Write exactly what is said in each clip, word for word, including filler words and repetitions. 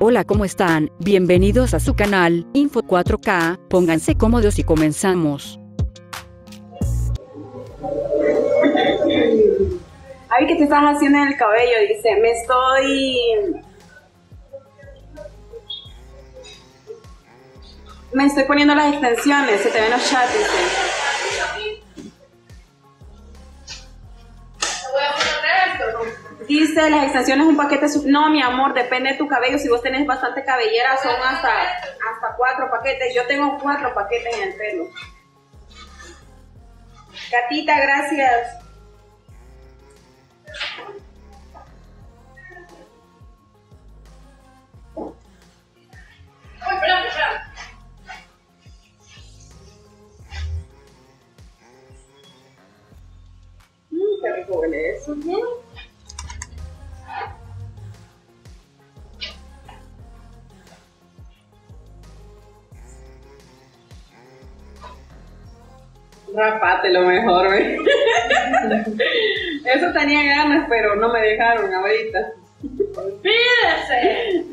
Hola, ¿cómo están? Bienvenidos a su canal, Info cuatro K, pónganse cómodos y comenzamos. Ay, ¿qué te estás haciendo en el cabello? Dice, me estoy... Me estoy poniendo las extensiones, se te ven los chats, dice. Dice, las extensiones un paquete... Sub... No, mi amor, depende de tu cabello. Si vos tenés bastante cabellera, son hasta, hasta cuatro paquetes. Yo tengo cuatro paquetes en el pelo. Catita, gracias. Mmm, qué rico huele eso, ¿no? Rapate lo mejor, ¿ves? Eso tenía ganas, pero no me dejaron ahorita. ¡Olvídese!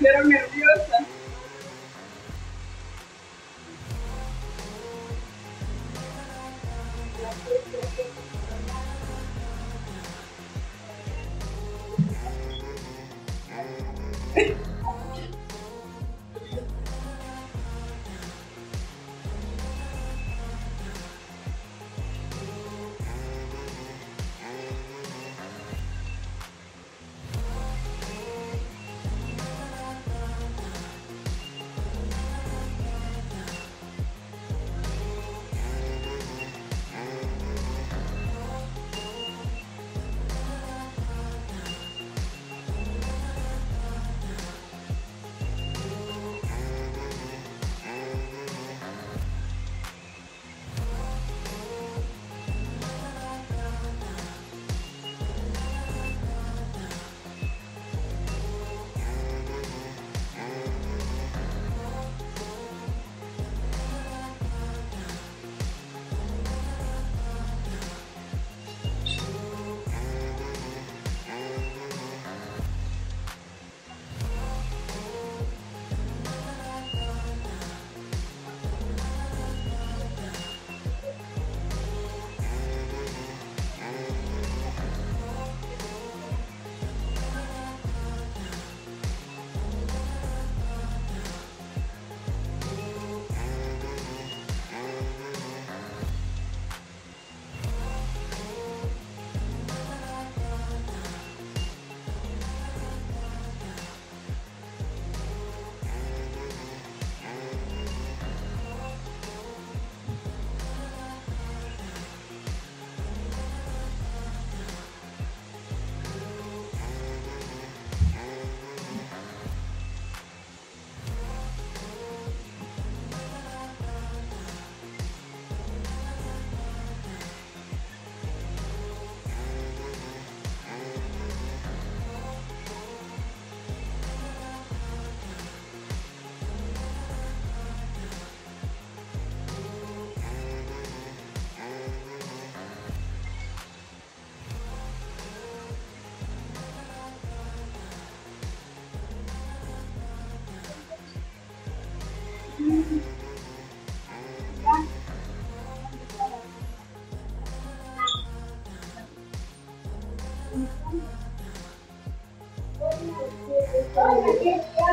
Pero nerviosa.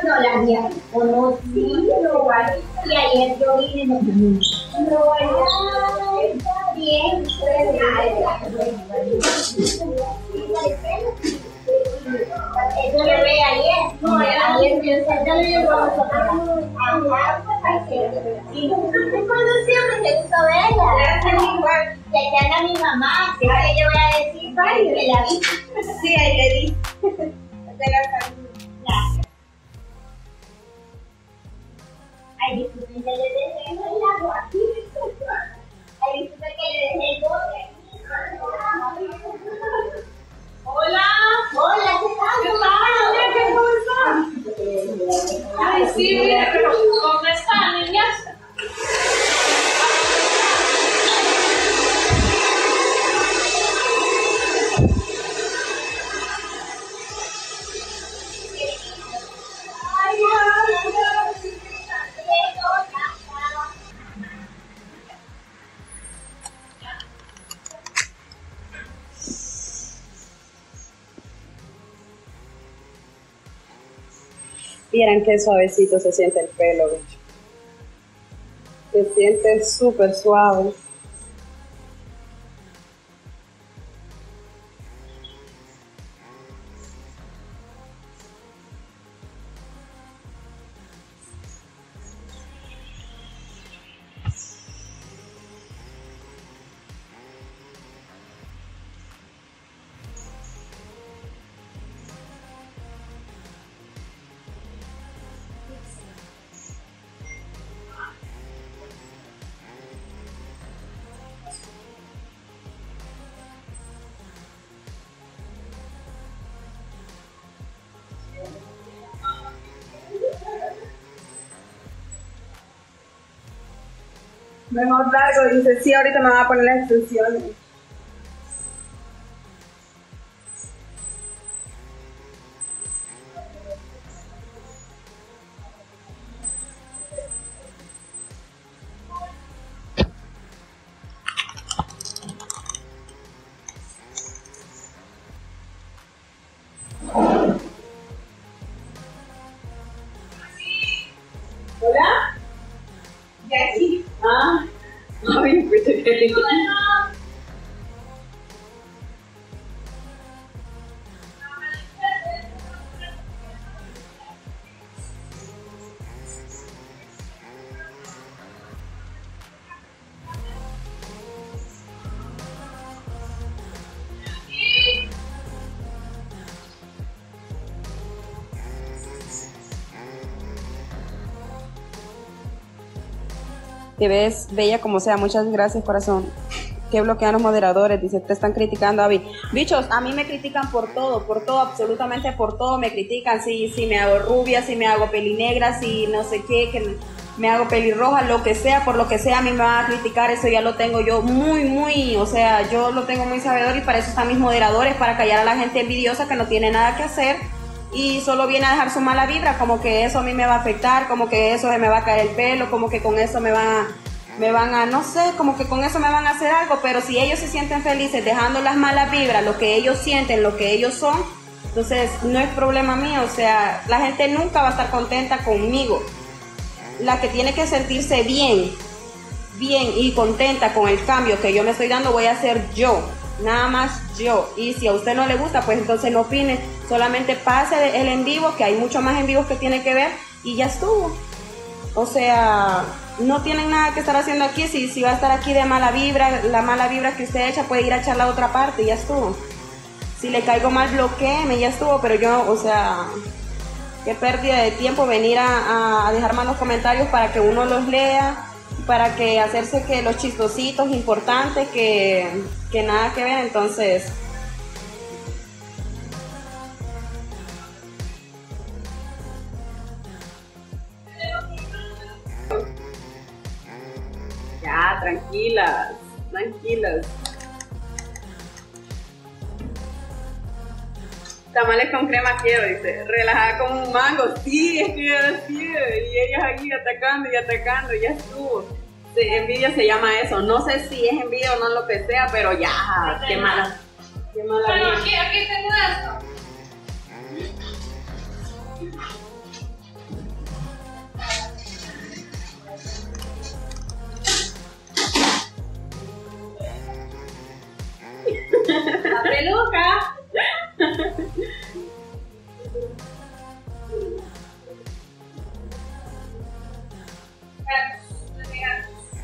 no la había conocido, y ayer yo vine en el no está bien, yo le ve ayer, no, ayer yo le llevo a hablar y siempre se gustó verla, le llama a mi mamá, que yo voy a decir, que la vi. Sí, ahí le di. Gracias. Ay, disculpe que le dejé el agua aquí. Ay, disculpe que le dejé el bote. Hola. Hola, ¿qué tal? ¿Qué tal? Ay, sí, mira, pero ¿cómo están, niñas? Vieran qué suavecito se siente el pelo, bicho. Se siente súper suave. Mejor largo, dice, sí, ahorita me va a poner las extensiones. Te ves bella como sea, muchas gracias, corazón. Que bloquean los moderadores, dice, te están criticando, Abby. Bichos, a mí me critican por todo, por todo, absolutamente por todo me critican. Si, si me hago rubia, si me hago pelinegra, si no sé qué, que me hago pelirroja, lo que sea, por lo que sea, a mí me van a criticar, eso ya lo tengo yo muy, muy, o sea, yo lo tengo muy sabedor y para eso están mis moderadores, para callar a la gente envidiosa que no tiene nada que hacer y solo viene a dejar su mala vibra, como que eso a mí me va a afectar, como que eso se me va a caer el pelo, como que con eso me van a, me van a, no sé, como que con eso me van a hacer algo, pero si ellos se sienten felices dejando las malas vibras, lo que ellos sienten, lo que ellos son, entonces no es problema mío, o sea, la gente nunca va a estar contenta conmigo, la que tiene que sentirse bien, bien y contenta con el cambio que yo me estoy dando voy a ser yo, nada más yo, y si a usted no le gusta, pues entonces no opine, solamente pase el en vivo, que hay mucho más en vivos que tiene que ver, y ya estuvo. O sea, no tienen nada que estar haciendo aquí, si, si va a estar aquí de mala vibra, la mala vibra que usted echa puede ir a echar la otra parte, ya estuvo. Si le caigo mal, bloqueeme, ya estuvo, pero yo, o sea, qué pérdida de tiempo venir a, a dejar malos comentarios para que uno los lea, para que hacerse que los chistositos importantes, que, que nada que ver, entonces... Ya, tranquilas, tranquilas. Tamales con crema quiero, dice, relajada como un mango, sí, es que yo era así, y ellas aquí atacando y atacando, ya estuvo. Sí, envidia se llama eso, no sé si es envidia o no lo que sea, pero ya, no qué nada. mala, qué mala. Bueno, aquí, aquí tengo esto. peluca.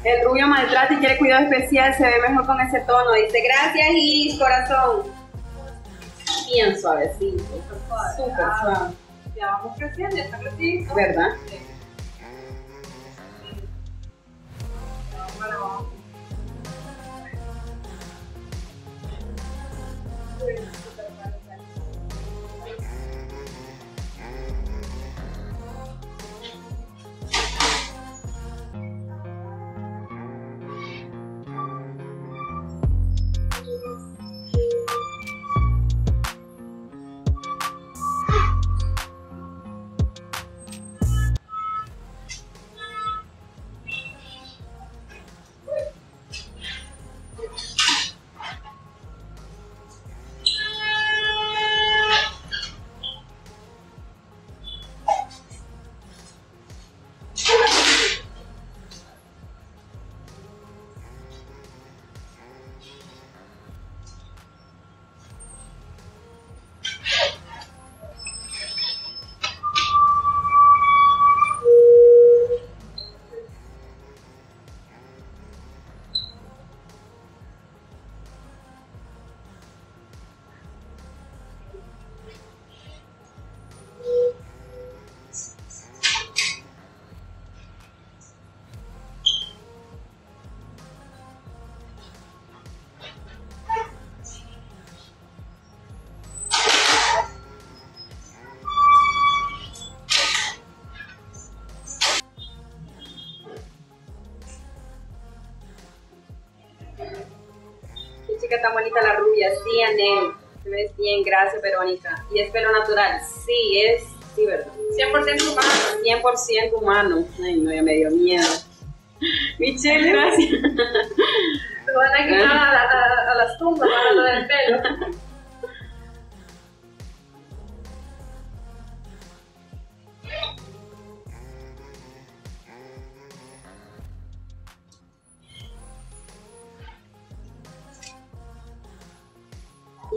El rubio maltrata y quiere cuidado especial, se ve mejor con ese tono. Dice, gracias Iris, corazón. Bien suavecito. Súper suave. Ya vamos creciendo, ya está creciendo. ¿Verdad? Sí. Chica tan bonita la rubia, sí, Anel, te ves bien, gracias Verónica. Y es pelo natural, sí, es, sí, verdad. cien por ciento humano. cien por ciento humano. Ay, no, ya me dio miedo. Michelle, gracias. Te van a quemar a, la, a, a las tumbas para lo del pelo.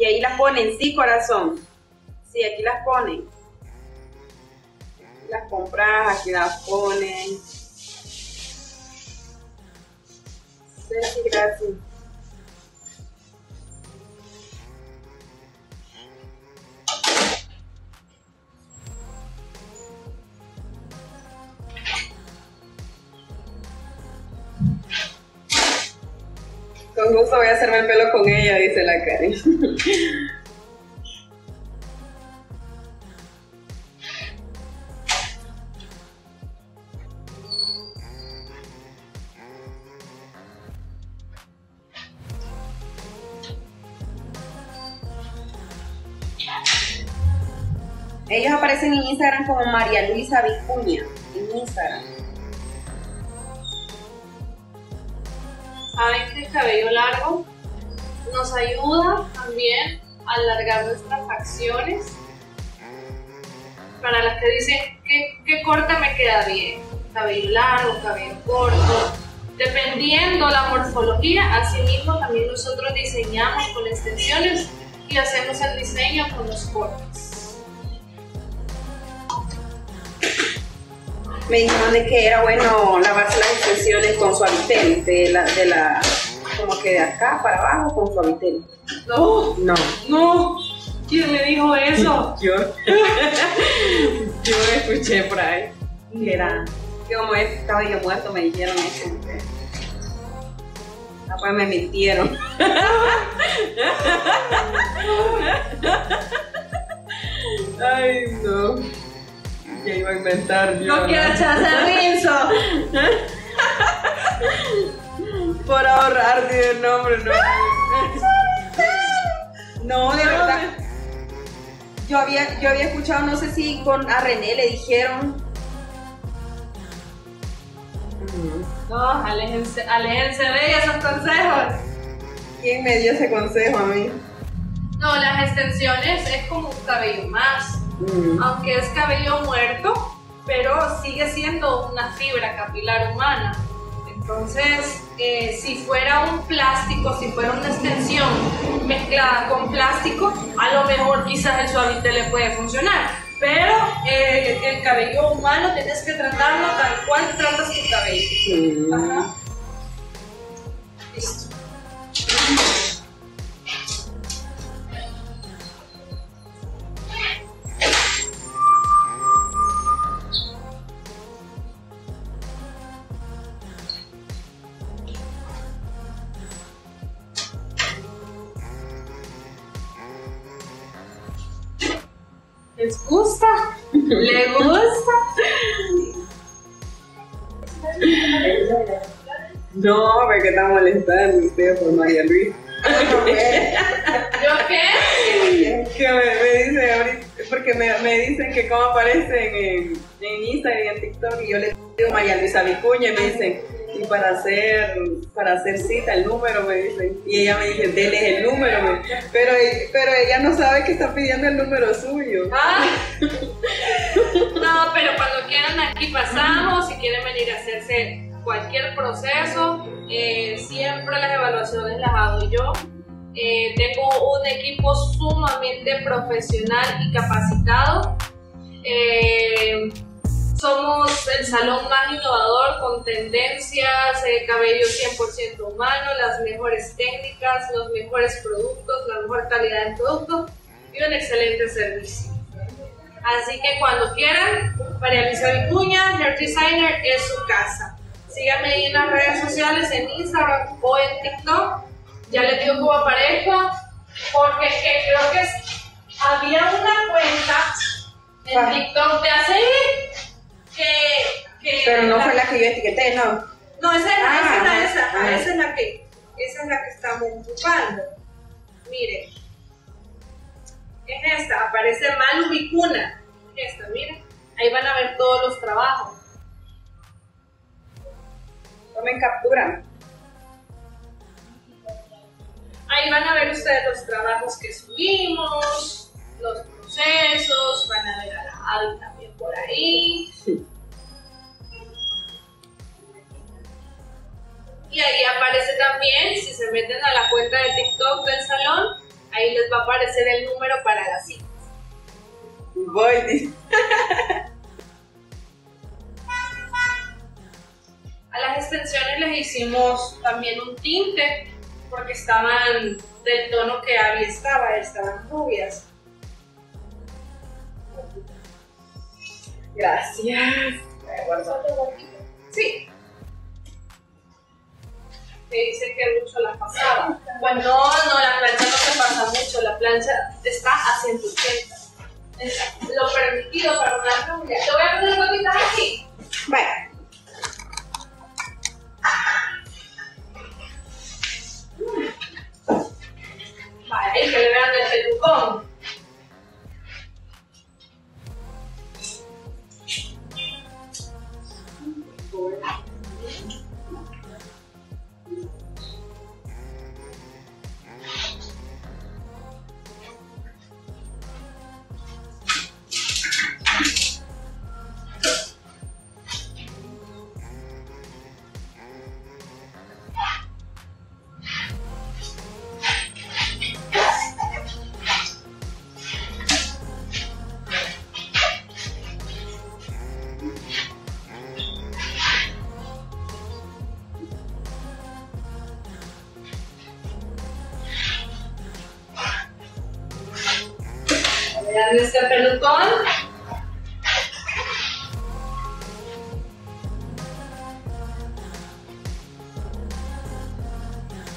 Y ahí las ponen, sí, corazón. Sí, aquí las ponen. Las compras, aquí las ponen. Gracias, gracias. Con gusto voy a hacerme el pelo con ella, dice la Karen. Ellos aparecen en Instagram como María Luisa Vicuña, en Instagram. Saben que el cabello largo nos ayuda también a alargar nuestras facciones. Para las que dicen que, que corta me queda bien, cabello largo, cabello corto, dependiendo la morfología, así mismo también nosotros diseñamos con extensiones y hacemos el diseño con los cortes. Me dijeron de que era bueno lavarse las extensiones con suavitel, de la, de la, como que de acá para abajo con suavitel. No, no, no. ¿Quién le dijo eso? Yo. Yo escuché por ahí. Que era, que como es cabello muerto me dijeron eso. Después me mintieron. Ay, no. Que iba a inventar yo. No quiero echarse el rizo. Por ahorrar el nombre, no. No, de verdad. Yo había, yo había escuchado, no sé si con a René le dijeron. No, aléjense, aléjense de esos consejos. ¿Quién me dio ese consejo a mí? No, las extensiones es como un cabello más. Mm. Aunque es cabello muerto, pero sigue siendo una fibra capilar humana. Entonces, eh, si fuera un plástico, si fuera una extensión mezclada con plástico, a lo mejor quizás el suavite le puede funcionar, pero eh, el cabello humano tienes que tratarlo tal cual tratas tu cabello. Sí. Ajá. Listo. ¿Les gusta? ¿Le gusta? No, porque está molestando usted por María Luisa. ¿Yo qué? ¿Yo qué? Que me, me dicen, porque me, me dicen que cómo aparecen en, en Instagram y en TikTok, y yo les digo María Luisa Vicuña y me dicen, y para hacer, para hacer cita el número, me dicen, y ella me dice, dele el número, me, pero, pero ella no sabe que está pidiendo el número suyo. Ah. No, pero cuando quieran aquí pasamos, si quieren venir a hacerse cualquier proceso, eh, siempre las evaluaciones las hago yo. Eh, tengo un equipo sumamente profesional y capacitado. Eh, Somos el salón más innovador con tendencias, eh, cabello cien por ciento humano, las mejores técnicas, los mejores productos, la mejor calidad del producto y un excelente servicio. Así que cuando quieran, María Luisa Vicuña, Hair Designer, es su casa. Síganme ahí en las redes sociales, en Instagram o en TikTok. Ya les digo cómo aparezco, porque es que creo que había una cuenta en TikTok de hace... Que, que pero no la, fue la que yo etiqueté, ¿no? No, esa es, ah, esa, ah, esa, ah, esa es la que esa es la que estamos ocupando. Miren, es esta, aparece Malu Vicuña. Esta, miren, ahí van a ver todos los trabajos. Tomen captura. Ahí van a ver ustedes los trabajos que subimos, los procesos, van a ver a la ABBY también por ahí. Sí. Y ahí aparece también, si se meten a la cuenta de TikTok del salón, ahí les va a aparecer el número para las citas. Voy. A las extensiones les hicimos también un tinte, porque estaban del tono que ABBY estaba, estaban rubias. Gracias. Sí. Te dice que mucho la pasaba. Bueno, no, no, la plancha no se pasa mucho. La plancha está a ciento ochenta. Es lo permitido para una rubia. Te voy a poner gotitas aquí. Bueno. Vale, que le vean el pelucón. Vean este pelucón.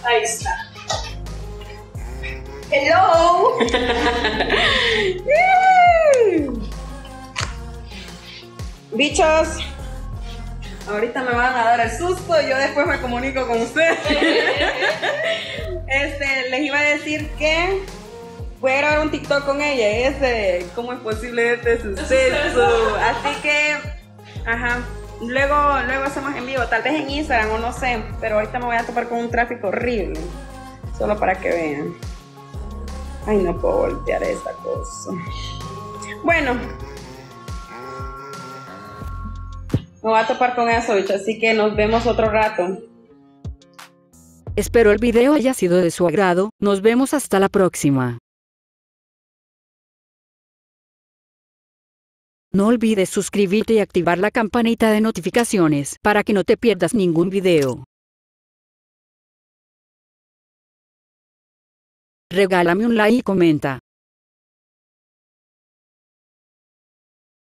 Ahí está. Hello. Bichos, ahorita me van a dar el susto y yo después me comunico con ustedes. Este, les iba a decir que voy a grabar un TikTok con ella, ese, cómo es posible este suceso. Así que, ajá, luego, luego hacemos en vivo, tal vez en Instagram o no sé, pero ahorita me voy a topar con un tráfico horrible, solo para que vean. Ay, no puedo voltear esta cosa. Bueno, me voy a topar con eso, bicho, así que nos vemos otro rato. Espero el video haya sido de su agrado, nos vemos hasta la próxima. No olvides suscribirte y activar la campanita de notificaciones para que no te pierdas ningún video. Regálame un like y comenta.